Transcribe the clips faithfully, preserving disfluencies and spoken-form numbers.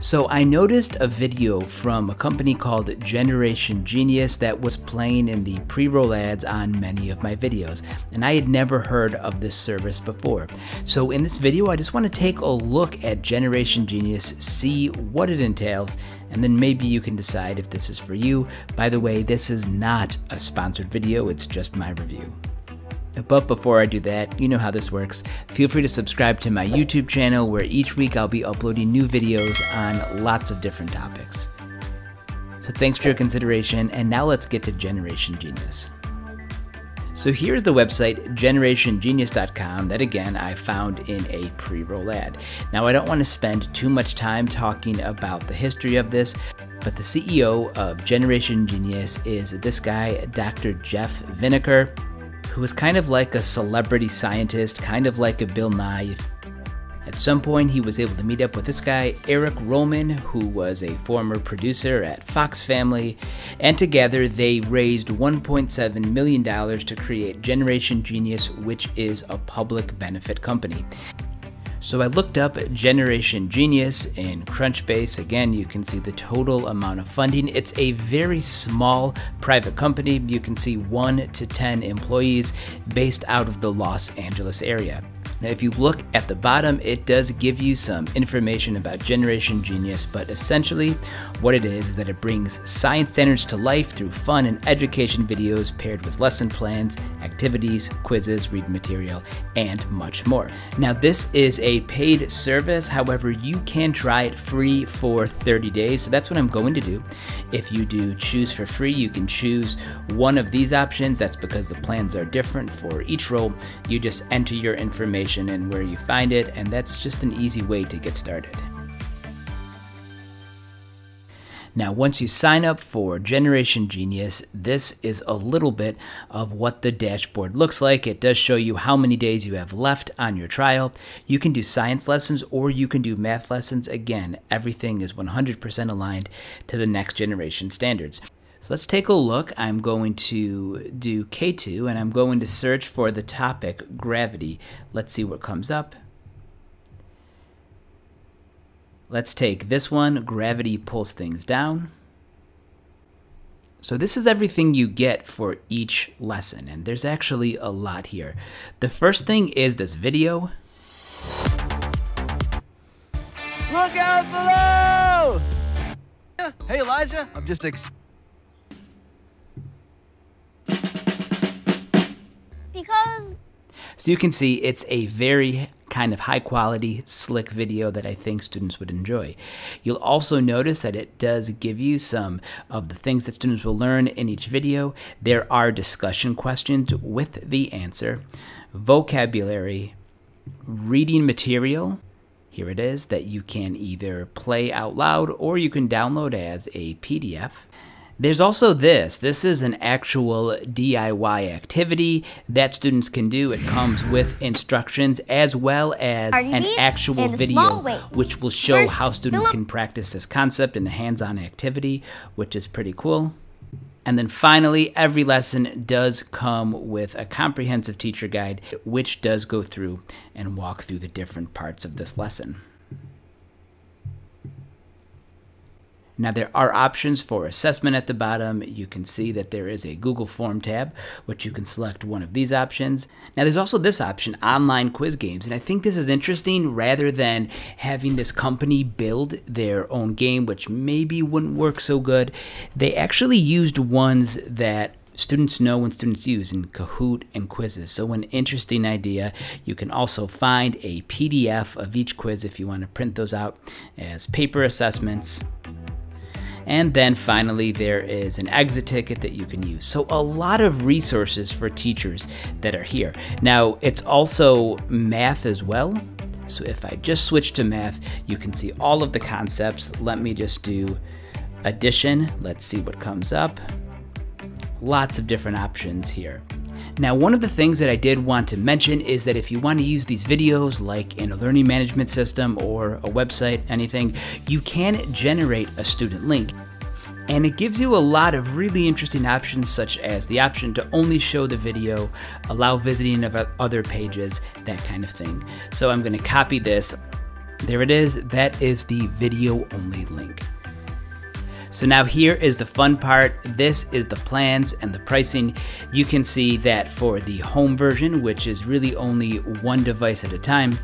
So I noticed a video from a company called Generation Genius that was playing in the pre-roll ads on many of my videos, and I had never heard of this service before. So in this video, I just want to take a look at Generation Genius, see what it entails, and then maybe you can decide if this is for you. By the way, this is not a sponsored video, it's just my review. But before I do that, you know how this works. Feel free to subscribe to my YouTube channel where each week I'll be uploading new videos on lots of different topics. So thanks for your consideration, and now let's get to Generation Genius. So here's the website, generation genius dot com, that again I found in a pre-roll ad. Now I don't want to spend too much time talking about the history of this, but the C E O of Generation Genius is this guy, Doctor Jeff Vinkour, who was kind of like a celebrity scientist, kind of like a Bill Nye. At some point, he was able to meet up with this guy, Eric Rollman, who was a former producer at Fox Family, and together they raised one point seven million dollars to create Generation Genius, which is a public benefit company. So I looked up Generation Genius in Crunchbase. Again, you can see the total amount of funding. It's a very small private company. You can see one to ten employees based out of the Los Angeles area. Now, if you look at the bottom, it does give you some information about Generation Genius, but essentially what it is is that it brings science standards to life through fun and education videos paired with lesson plans, activities, quizzes, read material, and much more. Now, this is a paid service. However, you can try it free for thirty days, so that's what I'm going to do. If you do choose for free, you can choose one of these options. That's because the plans are different for each role. You just enter your information and where you find it, and that's just an easy way to get started. Now, once you sign up for Generation Genius, this is a little bit of what the dashboard looks like. It does show you how many days you have left on your trial. You can do science lessons or you can do math lessons. Again, everything is one hundred percent aligned to the Next Generation Standards. So let's take a look. I'm going to do K two and I'm going to search for the topic gravity. Let's see what comes up. Let's take this one, gravity pulls things down. So this is everything you get for each lesson, and there's actually a lot here. The first thing is this video. Look out below! Hey Elijah, I'm just excited. So you can see it's a very kind of high quality, slick video that I think students would enjoy. You'll also notice that it does give you some of the things that students will learn in each video. There are discussion questions with the answer, vocabulary, reading material. Here it is that you can either play out loud or you can download as a P D F. There's also this. This is an actual D I Y activity that students can do. It comes with instructions as well as an actual video, which will show how students can practice this concept in a hands-on activity, which is pretty cool. And then finally, every lesson does come with a comprehensive teacher guide, which does go through and walk through the different parts of this lesson. Now there are options for assessment at the bottom. You can see that there is a Google Form tab, which you can select one of these options. Now there's also this option, online quiz games. And I think this is interesting rather than having this company build their own game, which maybe wouldn't work so good. They actually used ones that students know and students use in Kahoot and quizzes. So an interesting idea. You can also find a P D F of each quiz if you want to print those out as paper assessments. And then finally, there is an exit ticket that you can use. So a lot of resources for teachers that are here. Now, it's also math as well. So if I just switch to math, you can see all of the concepts. Let me just do addition. Let's see what comes up. Lots of different options here. Now, one of the things that I did want to mention is that if you want to use these videos like in a learning management system or a website, anything, you can generate a student link. And it gives you a lot of really interesting options, such as the option to only show the video, allow visiting of other pages, that kind of thing. So I'm going to copy this. There it is. That is the video only link. So now here is the fun part. This is the plans and the pricing. You can see that for the home version, which is really only one device at a time,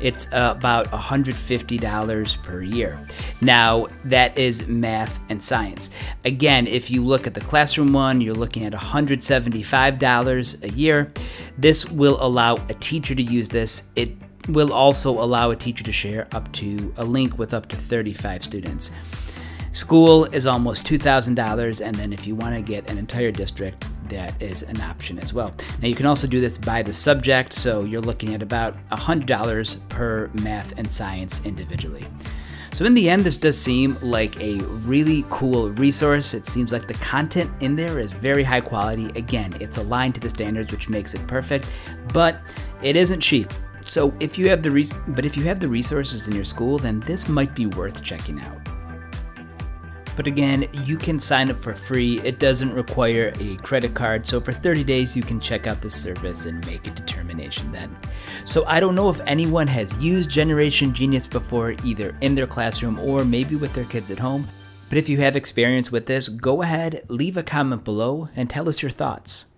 it's about one hundred fifty dollars per year. Now that is math and science. Again, if you look at the classroom one, you're looking at one hundred seventy-five dollars a year. This will allow a teacher to use this. It will also allow a teacher to share up to a link with up to thirty-five students. School is almost two thousand dollars, and then if you want to get an entire district, that is an option as well. Now you can also do this by the subject, so you're looking at about one hundred dollars per math and science individually. So in the end, this does seem like a really cool resource. It seems like the content in there is very high quality. Again, it's aligned to the standards, which makes it perfect, but it isn't cheap. So if you have the res- but if you have the resources in your school, then this might be worth checking out. But again, you can sign up for free. It doesn't require a credit card. So for thirty days, you can check out this service and make a determination then. So I don't know if anyone has used Generation Genius before, either in their classroom or maybe with their kids at home. But if you have experience with this, go ahead, leave a comment below and tell us your thoughts.